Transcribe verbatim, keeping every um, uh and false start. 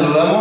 Saludamos.